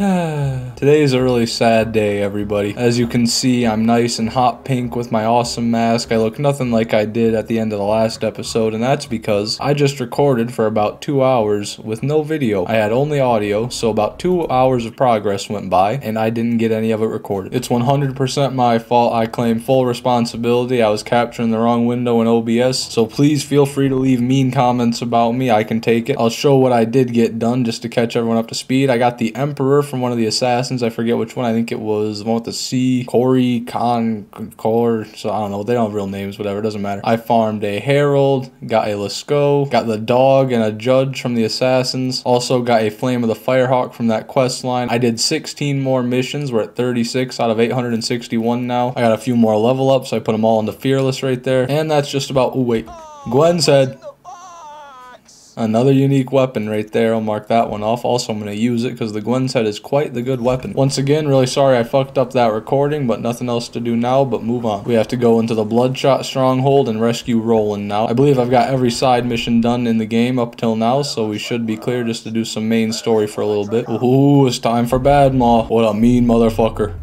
Today is a really sad day, everybody. As you can see, I'm nice and hot pink with my awesome mask. I look nothing like I did at the end of the last episode, and that's because I just recorded for about 2 hours with no video. I had only audio, so about 2 hours of progress went by, and I didn't get any of it recorded. It's 100% my fault. I claim full responsibility. I was capturing the wrong window in OBS, so please feel free to leave mean comments about me. I can take it. I'll show what I did get done just to catch everyone up to speed. I got the Emperor from one of the assassins. I forget which one. I think it was the one with the C. Corey, Cor, so I don't know. They don't have real names, whatever. It doesn't matter. I farmed a Herald, got a Lascaux, got the dog and a judge from the assassins. Also got a Flame of the Firehawk from that quest line. I did 16 more missions. We're at 36 out of 861 now. I got a few more level ups. I put them all into Fearless right there. And that's just about, oh wait, Gwen's head. Another unique weapon right there. I'll mark that one off. Also, I'm going to use it because the Gwen's head is quite the good weapon. Once again, really sorry I fucked up that recording, but nothing else to do now but move on. We have to go into the Bloodshot Stronghold and rescue Roland now. I believe I've got every side mission done in the game up till now, so we should be clear just to do some main story for a little bit. Ooh, it's time for Bad Maw. What a mean motherfucker.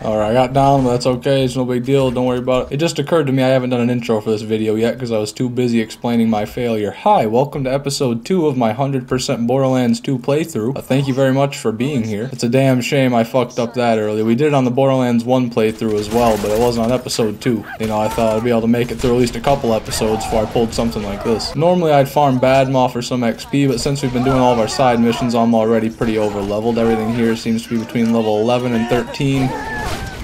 Alright, I got down, but that's okay, it's no big deal, don't worry about it. It just occurred to me I haven't done an intro for this video yet because I was too busy explaining my failure. Hi, welcome to episode 2 of my 100% Borderlands 2 playthrough. Thank you very much for being here. It's a damn shame I fucked up that early. We did it on the Borderlands 1 playthrough as well, but it wasn't on episode 2. You know, I thought I'd be able to make it through at least a couple episodes before I pulled something like this. Normally I'd farm Bad Maw for some XP, but since we've been doing all of our side missions, I'm already pretty over-leveled. Everything here seems to be between level 11 and 13.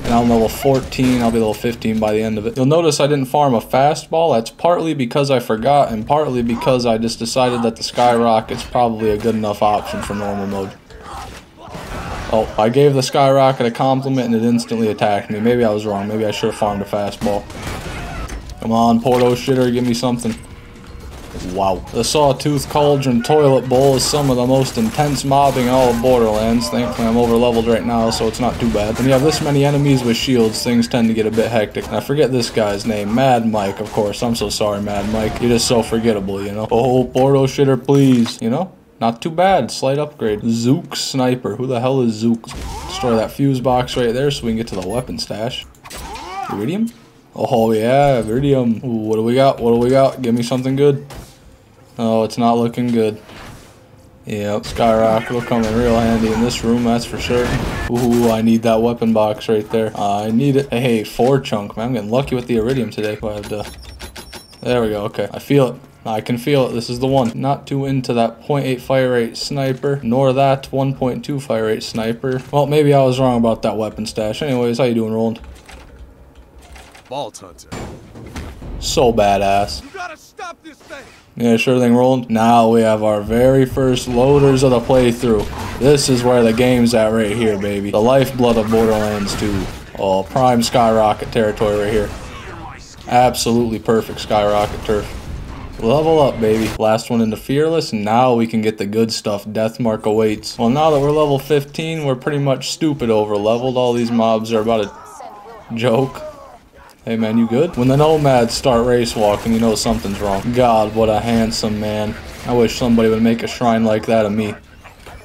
And I'm level 14, I'll be level 15 by the end of it. You'll notice I didn't farm a fastball. That's partly because I forgot and partly because I just decided that the Skyrocket's probably a good enough option for normal mode. Oh, I gave the Skyrocket a compliment and it instantly attacked me. Maybe I was wrong, maybe I should have farmed a fastball. Come on, Porto Shitter, give me something. Wow. The Sawtooth Cauldron Toilet Bowl is some of the most intense mobbing in all of Borderlands. Thankfully, I'm over-leveled right now, so it's not too bad. When you have this many enemies with shields, things tend to get a bit hectic. And I forget this guy's name. Mad Mike, of course. I'm so sorry, Mad Mike. You're just so forgettable, you know? Oh, Porto Shitter, please. You know? Not too bad. Slight upgrade. Zook Sniper. Who the hell is Zook? Destroy that fuse box right there so we can get to the weapon stash. Iridium? Oh, yeah. Iridium. Ooh, what do we got? What do we got? Give me something good. Oh, it's not looking good. Yep, Skyrocket will come in real handy in this room, that's for sure. Ooh, I need that weapon box right there. I need it. Hey, 4 chunk, man. I'm getting lucky with the Iridium today. But, there we go, okay. I feel it. I can feel it. This is the one. Not too into that .8 fire rate sniper, nor that 1.2 fire rate sniper. Well, maybe I was wrong about that weapon stash. Anyways, how you doing, Roland? Vault Hunter. So badass. You gotta stop this thing. Yeah, sure thing, Roland. Now we have our very first loaders of the playthrough. This is where the game's at right here, baby. The lifeblood of Borderlands 2. Oh, prime Skyrocket territory right here. Absolutely perfect Skyrocket turf. Level up, baby. Last one into Fearless, and now we can get the good stuff. Deathmark awaits. Well, now that we're level 15, we're pretty much stupid over-leveled. All these mobs are about a joke. Hey man, you good? When the nomads start race walking, you know something's wrong. God, what a handsome man. I wish somebody would make a shrine like that of me.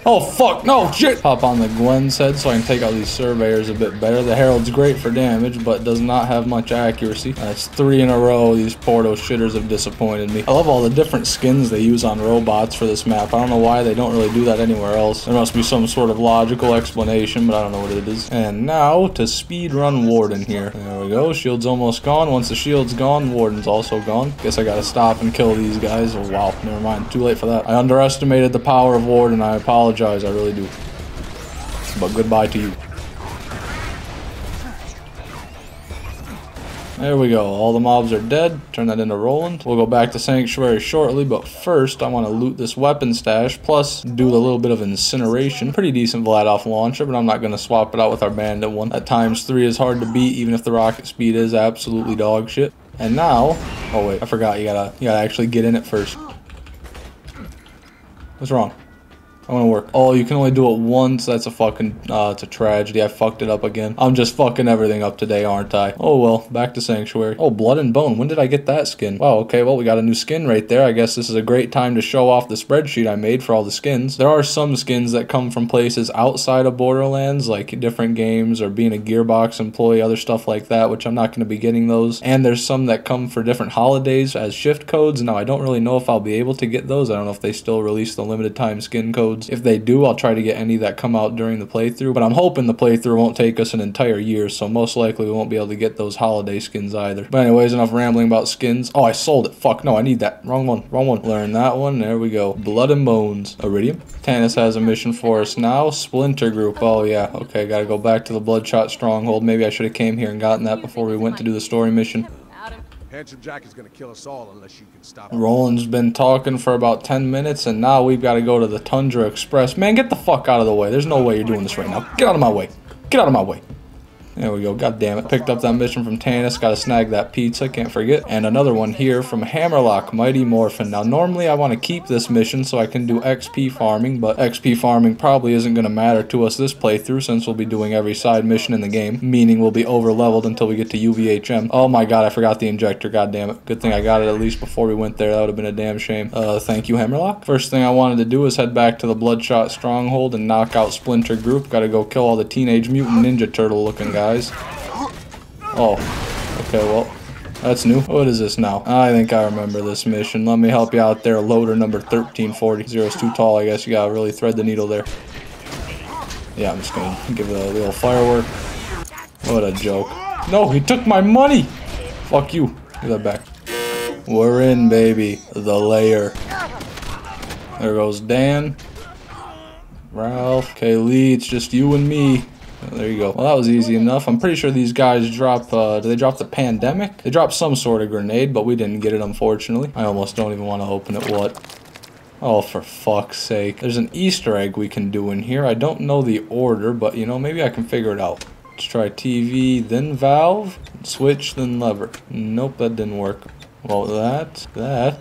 Oh fuck, no, shit! Pop on the Gwen's head so I can take out these surveyors a bit better. The Herald's great for damage, but does not have much accuracy. That's 3 in a row. These Porto Shitters have disappointed me. I love all the different skins they use on robots for this map. I don't know why they don't really do that anywhere else. There must be some sort of logical explanation, but I don't know what it is. And now to speedrun Warden here. There we go, shield's almost gone. Once the shield's gone, Warden's also gone. Guess I gotta stop and kill these guys. Oh wow, never mind, too late for that. I underestimated the power of Warden, I apologize. I really do. But goodbye to you. There we go. All the mobs are dead. Turn that into Roland. We'll go back to Sanctuary shortly, but first I want to loot this weapon stash, plus do a little bit of incineration. Pretty decent Vladoff launcher, but I'm not going to swap it out with our bandit one. That ×3 is hard to beat, even if the rocket speed is absolutely dog shit. And now... oh wait, I forgot. You gotta actually get in it first. What's wrong? I'm gonna work. Oh, you can only do it once. That's a fucking, it's a tragedy. I fucked it up again. I'm just fucking everything up today, aren't I? Oh well, back to Sanctuary. Oh, Blood and Bone. When did I get that skin? Wow, okay, well, we got a new skin right there. I guess this is a great time to show off the spreadsheet I made for all the skins. There are some skins that come from places outside of Borderlands, like different games or being a Gearbox employee, other stuff like that, which I'm not gonna be getting those. And there's some that come for different holidays as shift codes. Now, I don't really know if I'll be able to get those. I don't know if they still release the limited time skin codes. If they do, I'll try to get any that come out during the playthrough, but I'm hoping the playthrough won't take us an entire year, so most likely we won't be able to get those holiday skins either. But anyways, enough rambling about skins. Oh, I sold it. Fuck, no, I need that. Wrong one, wrong one. Learn that one. There we go. Blood and Bones. Iridium. Tannis has a mission for us now. Splinter group. Oh, yeah. Okay, gotta go back to the Bloodshot Stronghold. Maybe I should have came here and gotten that before we went to do the story mission. Handsome Jack is gonna kill us all unless you can stop him. Roland's been talking for about 10 minutes, and now we've got to go to the Tundra Express. Man, get the fuck out of the way. There's no way you're doing this right now. Get out of my way. Get out of my way. There we go. God damn it. Picked up that mission from Tannis. Gotta snag that pizza. Can't forget. And another one here from Hammerlock, Mighty Morphin. Now, normally I want to keep this mission so I can do XP farming, but XP farming probably isn't going to matter to us this playthrough since we'll be doing every side mission in the game, meaning we'll be over-leveled until we get to UVHM. Oh my god, I forgot the injector. God damn it. Good thing I got it at least before we went there. That would have been a damn shame. Thank you, Hammerlock. First thing I wanted to do is head back to the Bloodshot Stronghold and knock out Splinter Group. Gotta go kill all the Teenage Mutant Ninja Turtle looking guys. Oh, okay, well, that's new. What is this now? I think I remember this mission. Let me help you out there, loader number 1340. Zero's too tall, I guess. You gotta really thread the needle there. Yeah, I'm just gonna give it a little firework. What a joke. No, he took my money! Fuck you. Give that back. We're in, baby. The lair. There goes Dan. Ralph. Okay, Lee, it's just you and me. There you go. Well, that was easy enough. I'm pretty sure these guys drop, do they drop the pandemic? They drop some sort of grenade, but we didn't get it, unfortunately. I almost don't even want to open it. What? Oh, for fuck's sake. There's an Easter egg we can do in here. I don't know the order, but, you know, maybe I can figure it out. Let's try TV, then valve, switch, then lever. Nope, that didn't work. Well, that, then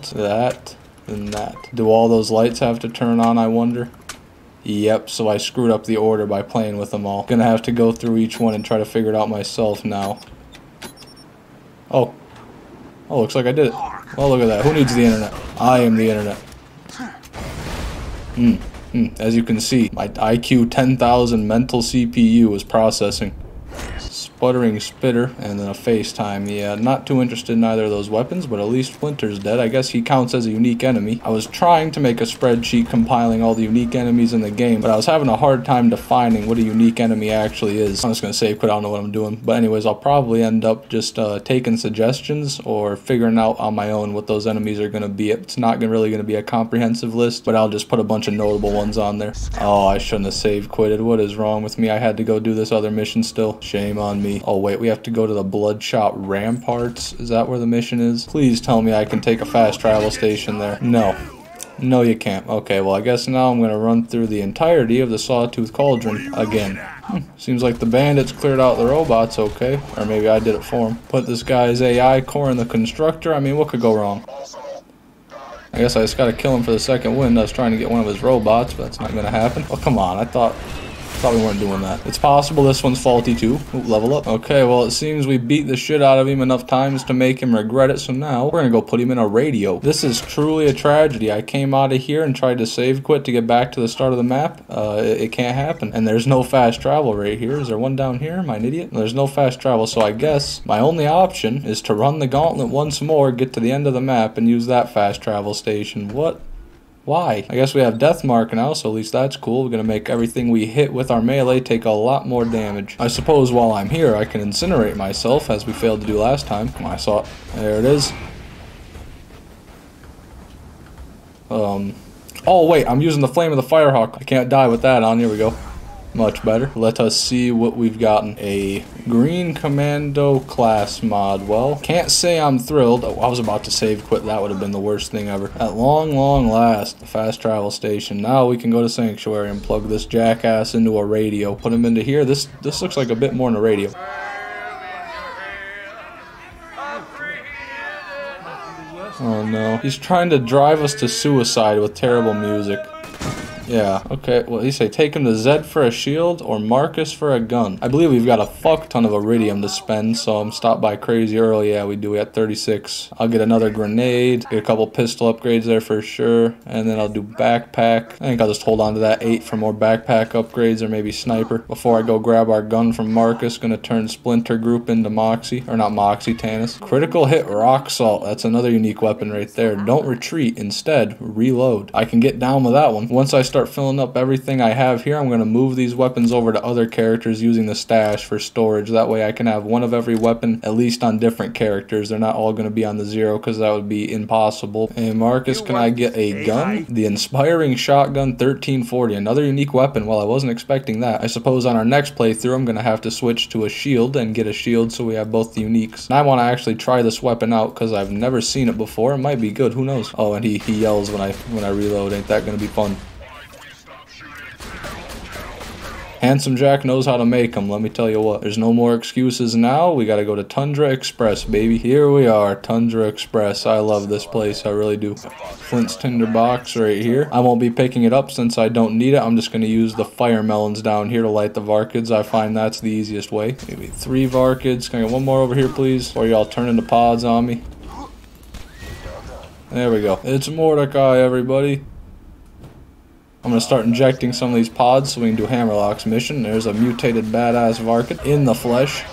that. Do all those lights have to turn on, I wonder? Yep, so I screwed up the order by playing with them all. Gonna have to go through each one and try to figure it out myself now. Oh. Oh, looks like I did it. Well, look at that. Who needs the internet? I am the internet. As you can see, my IQ 10,000 mental CPU is processing. Sputtering Spitter, and then a FaceTime. Yeah, not too interested in either of those weapons, but at least Splinter's dead. I guess he counts as a unique enemy. I was trying to make a spreadsheet compiling all the unique enemies in the game, but I was having a hard time defining what a unique enemy actually is. I'm just gonna save quit, I don't know what I'm doing. But anyways, I'll probably end up just taking suggestions or figuring out on my own what those enemies are gonna be. It's not really gonna be a comprehensive list, but I'll just put a bunch of notable ones on there. Oh, I shouldn't have save quitted. What is wrong with me? I had to go do this other mission still. Shame on me. Oh wait, we have to go to the Bloodshot Ramparts. Is that where the mission is? Please tell me I can take a fast travel station there. No. No, you can't. Okay, well, I guess now I'm going to run through the entirety of the Sawtooth Cauldron again. Seems like the bandits cleared out the robots, okay. Or maybe I did it for them. Put this guy's AI core in the constructor. I mean, what could go wrong? I guess I just got to kill him for the second win. I was trying to get one of his robots, but that's not going to happen. Oh, come on. I thought we weren't doing that. It's possible this one's faulty too. Ooh, level up. Okay, well, it seems we beat the shit out of him enough times to make him regret it, so now we're gonna go put him in a radio. This is truly a tragedy. I came out of here and tried to save quit to get back to the start of the map. It can't happen. And there's no fast travel right here. Is there one down here? Am I an idiot? There's no fast travel, so I guess my only option is to run the gauntlet once more, get to the end of the map, and use that fast travel station. What? Why? I guess we have Deathmark now, so at least that's cool. We're gonna make everything we hit with our melee take a lot more damage. I suppose while I'm here, I can incinerate myself, as we failed to do last time. Come on, I saw it. There it is. Oh, wait, I'm using the Flame of the Firehawk. I can't die with that on. Here we go. Much better. Let us see what we've gotten. A green commando class mod. Well, can't say I'm thrilled. Oh, I was about to save quit. That would have been the worst thing ever. At long last, the fast travel station. Now we can go to Sanctuary and plug this jackass into a radio. Put him into here. This looks like a bit more than a radio. Oh no. He's trying to drive us to suicide with terrible music. Yeah, okay. Well, he say take him to Zed for a shield or Marcus for a gun. I believe we've got a fuck ton of Iridium to spend, so I'm stopped by crazy early. Yeah, we do. We got 36. I'll get another grenade. Get a couple pistol upgrades there for sure. And then I'll do backpack. I think I'll just hold on to that 8 for more backpack upgrades or maybe sniper. Before I go grab our gun from Marcus, gonna turn Splinter group into Moxie. Or not Moxie, Tannis. Critical hit rock salt. That's another unique weapon right there. Don't retreat. Instead, reload. I can get down with that one. Once I start filling up everything I have here, I'm gonna move these weapons over to other characters using the stash for storage. That way I can have one of every weapon at least on different characters. They're not all gonna be on the zero because that would be impossible. And Marcus, can I get a gun? The Inspiring Shotgun 1340. Another unique weapon. Well, I wasn't expecting that. I suppose on our next playthrough I'm gonna have to switch to a shield and get a shield so we have both the uniques. And I want to actually try this weapon out because I've never seen it before. It might be good. Who knows? Oh, and he yells when I reload. Ain't that gonna be fun? Handsome Jack knows how to make them, let me tell you what. There's no more excuses now. We gotta go to Tundra Express, baby. Here we are, Tundra Express. I love this place, I really do. Flint's tinder box right here. I won't be picking it up since I don't need it. I'm just gonna use the fire melons down here to light the Varkids. I find that's the easiest way. Maybe 3 Varkids. Can I get one more over here, please? Or y'all turn into pods on me. There we go. It's Mordecai, everybody. I'm going to start injecting some of these pods so we can do Hammerlock's mission. There's a mutated badass Varkid in the flesh.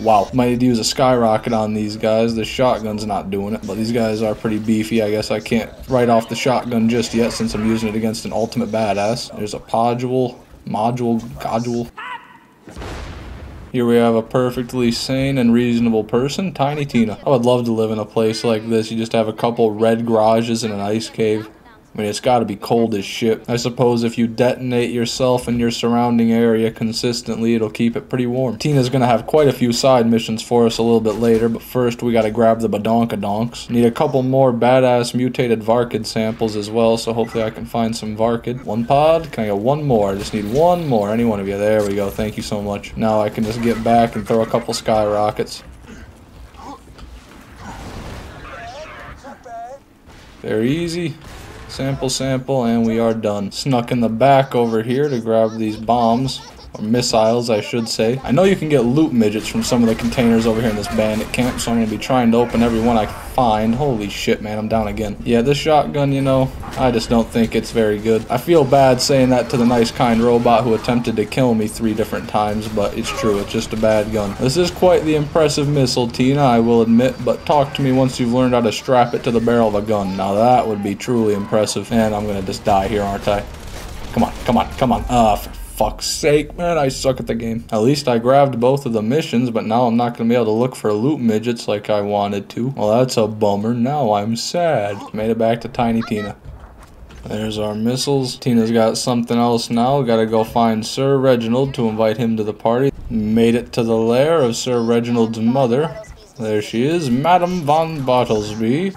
Wow, might use a skyrocket on these guys. The shotgun's not doing it, but these guys are pretty beefy. I guess I can't write off the shotgun just yet since I'm using it against an ultimate badass. There's a Godule. Here we have a perfectly sane and reasonable person, Tiny Tina. I would love to live in a place like this. You just have a couple red garages and an ice cave. I mean, it's got to be cold as shit. I suppose if you detonate yourself and your surrounding area consistently, it'll keep it pretty warm. Tina's going to have quite a few side missions for us a little bit later, but first we got to grab the badonkadonks. Need a couple more badass mutated Varkid samples as well, so hopefully I can find some Varkid. One pod? Can I get one more? I just need one more. Any one of you. There we go. Thank you so much. Now I can just get back and throw a couple skyrockets. They're easy. Sample, and we are done. Snuck in the back over here to grab these bombs, or missiles, I should say. I know you can get loot midgets from some of the containers over here in this bandit camp, so I'm going to be trying to open every one I find. Holy shit, man, I'm down again. Yeah, this shotgun, you know, I just don't think it's very good. I feel bad saying that to the nice, kind robot who attempted to kill me 3 different times, but it's true, it's just a bad gun. This is quite the impressive missile, Tina, I will admit, but talk to me once you've learned how to strap it to the barrel of a gun. Now that would be truly impressive. And I'm going to just die here, aren't I? Come on, come on, come on. For fuck's sake, man, I suck at the game. At least I grabbed both of the missions, but now I'm not gonna be able to look for loot midgets like I wanted to. Well, that's a bummer. Now I'm sad. Made it back to Tiny Tina. There's our missiles. Tina's got something else now. Gotta go find Sir Reginald to invite him to the party. Made it to the lair of Sir Reginald's mother. There she is, Madame Von Bartlesby.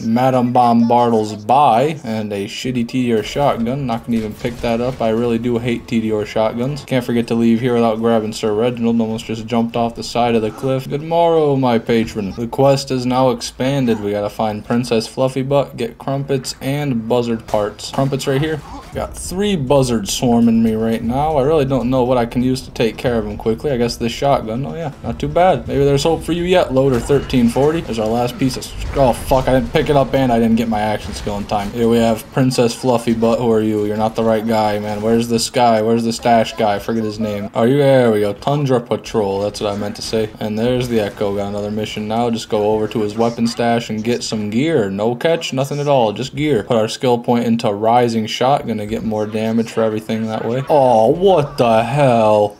Madame Bomb Bartles by, and a shitty TDR shotgun. Not gonna even pick that up. I really do hate TDR shotguns. Can't forget to leave here without grabbing Sir Reginald. Almost just jumped off the side of the cliff. Good morrow, my patron. The quest is now expanded. We gotta find Princess Fluffybutt, get crumpets, and buzzard parts. Crumpets right here. Got 3 buzzards swarming me right now. I really don't know what I can use to take care of them quickly. I guess this shotgun. Oh yeah, not too bad. Maybe there's hope for you yet, Loader 1340. There's our last piece of... Oh fuck, I didn't pick it up and I didn't get my action skill in time. Here we have Princess Fluffybutt. Who are you? You're not the right guy, man. Where's this guy? Where's the stash guy? Forget his name. Are you... There we go. Tundra Patrol. That's what I meant to say. And there's the Echo. Got another mission now. Just go over to his weapon stash and get some gear. No catch, nothing at all. Just gear. Put our skill point into Rising Shotgun to get more damage for everything that way. Oh, what the hell?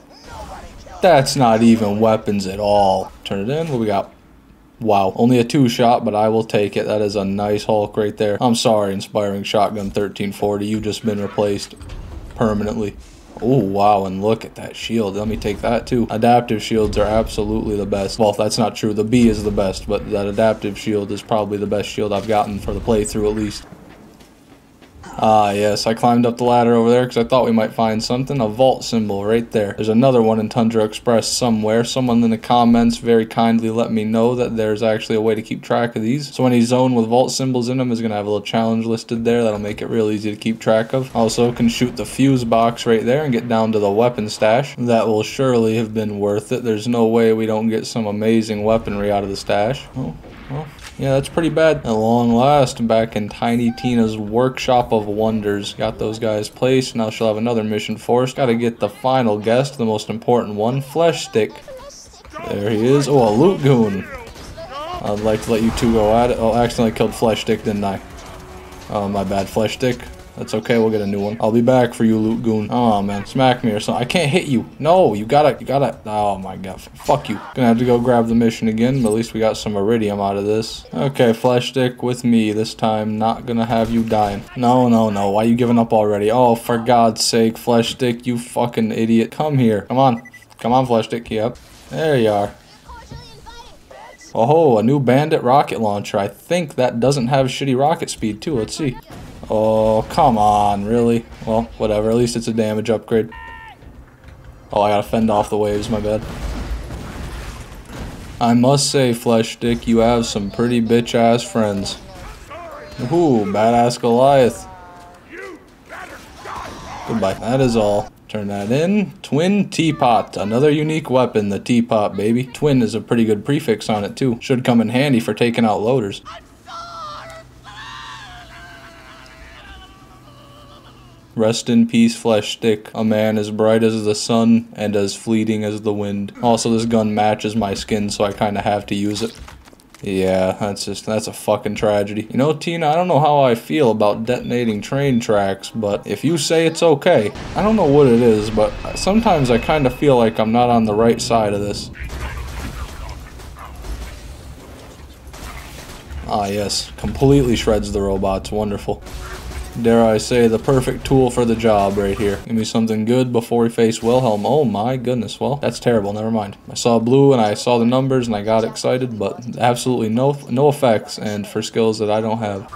That's not even weapons at all. Turn it in. What we got? Wow, only a 2-shot, but I will take it. That is a nice Hulk right there. I'm sorry, Inspiring Shotgun 1340. You've just been replaced permanently. Oh, wow, and look at that shield. Let me take that, too. Adaptive shields are absolutely the best. Well, that's not true. The B is the best, but that adaptive shield is probably the best shield I've gotten for the playthrough, at least. Ah, yes, I climbed up the ladder over there because I thought we might find something. A vault symbol right there. There's another one in Tundra Express somewhere. Someone in the comments very kindly let me know that there's actually a way to keep track of these. So any zone with vault symbols in them is going to have a little challenge listed there. That'll make it real easy to keep track of. Also, can shoot the fuse box right there and get down to the weapon stash. That will surely have been worth it. There's no way we don't get some amazing weaponry out of the stash. Oh, well. Yeah, that's pretty bad. At long last, back in Tiny Tina's Workshop of Wonders. Got those guys placed. Now she'll have another mission for us. Gotta get the final guest, the most important one, Flesh Stick. There he is. Oh, a loot goon. I'd like to let you two go at it. Oh, I accidentally killed Flesh Stick, didn't I? Oh, my bad, Flesh Stick. That's okay, we'll get a new one. I'll be back for you, loot goon. Oh man, smack me or something. I can't hit you. No, you gotta, oh my god, fuck you. Gonna have to go grab the mission again, but at least we got some Iridium out of this. Okay, Flesh Stick with me this time, not gonna have you dying. No, no, no, why you giving up already? Oh, for God's sake, Flesh Stick, you fucking idiot. Come here, come on. Come on, Flesh Stick, yep. There you are. Oh, a new bandit rocket launcher. I think that doesn't have shitty rocket speed too, let's see. Oh, come on, really? Well, whatever, at least it's a damage upgrade. Oh, I gotta fend off the waves, my bad. I must say, Flesh Stick, you have some pretty bitch-ass friends. Ooh, badass Goliath. Goodbye, that is all. Turn that in. Twin Teapot. Another unique weapon, the teapot, baby. Twin is a pretty good prefix on it, too. Should come in handy for taking out loaders. Rest in peace, Flesh Stick, a man as bright as the sun and as fleeting as the wind. Also, this gun matches my skin, so I kind of have to use it. Yeah, that's a fucking tragedy. You know, Tina, I don't know how I feel about detonating train tracks, but if you say it's okay, I don't know what it is, but sometimes I kind of feel like I'm not on the right side of this. Ah, yes, completely shreds the robots. Wonderful. Dare I say, the perfect tool for the job right here. Give me something good before we face Wilhelm. Oh my goodness, well, that's terrible, never mind. I saw blue and I saw the numbers and I got excited, but absolutely no effects and for skills that I don't have.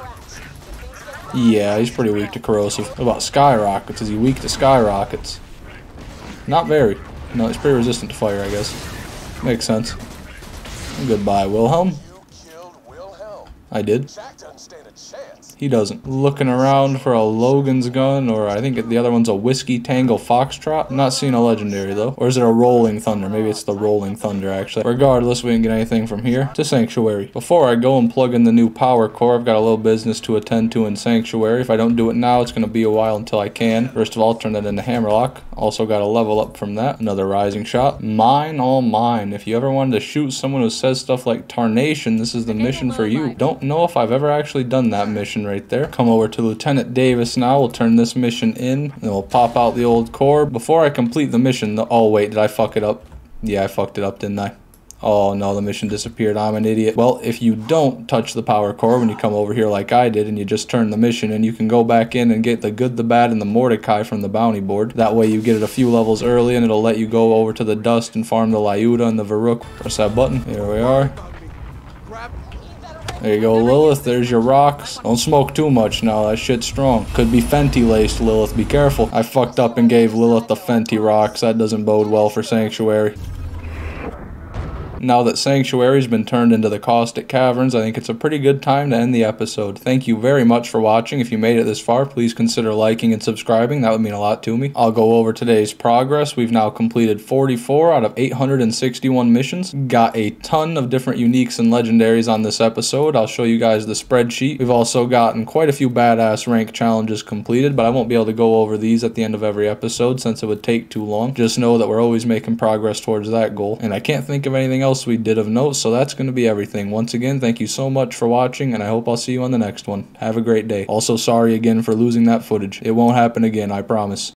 Yeah, he's pretty weak to corrosive. What about skyrockets? Is he weak to skyrockets? Not very. No, he's pretty resistant to fire, I guess. Makes sense. Goodbye, Wilhelm. I did. He doesn't. Looking around for a Logan's gun, or I think the other one's a Whiskey Tango Foxtrot. I'm not seeing a legendary though. Or is it a Rolling Thunder? Maybe it's the Rolling Thunder actually. Regardless, we didn't get anything from here. To Sanctuary. Before I go and plug in the new power core, I've got a little business to attend to in Sanctuary. If I don't do it now, it's going to be a while until I can. First of all, turn that into Hammerlock. Also got a level up from that. Another Rising Shot. Mine, all mine. If you ever wanted to shoot someone who says stuff like Tarnation, this is the mission for you. Don't know if I've ever actually done that mission right there. Come over to Lieutenant Davis now. We'll turn this mission in and we'll pop out the old core. Before I complete the mission, oh wait, did I fuck it up? Yeah, I fucked it up, didn't I? Oh no, the mission disappeared. I'm an idiot. Well, if you don't touch the power core when you come over here like I did and you just turn the mission and you can go back in and get the good, the bad, and the Mordecai from the bounty board. That way you get it a few levels early and it'll let you go over to the dust and farm the Lyuda and the Varuk. Press that button. Here we are. There you go, Lilith, there's your rocks. Don't smoke too much now, that shit's strong. Could be Fenty laced, Lilith, be careful. I fucked up and gave Lilith the Fenty rocks, that doesn't bode well for Sanctuary. Now that Sanctuary's been turned into the Caustic Caverns, I think it's a pretty good time to end the episode. Thank you very much for watching. If you made it this far, please consider liking and subscribing. That would mean a lot to me. I'll go over today's progress. We've now completed 44 out of 861 missions. Got a ton of different uniques and legendaries on this episode. I'll show you guys the spreadsheet. We've also gotten quite a few badass rank challenges completed, but I won't be able to go over these at the end of every episode since it would take too long. Just know that we're always making progress towards that goal. And I can't think of anything else we did of note, so that's going to be everything. Once again, thank you so much for watching, and I hope I'll see you on the next one. Have a great day. Also, sorry again for losing that footage. It won't happen again, I promise.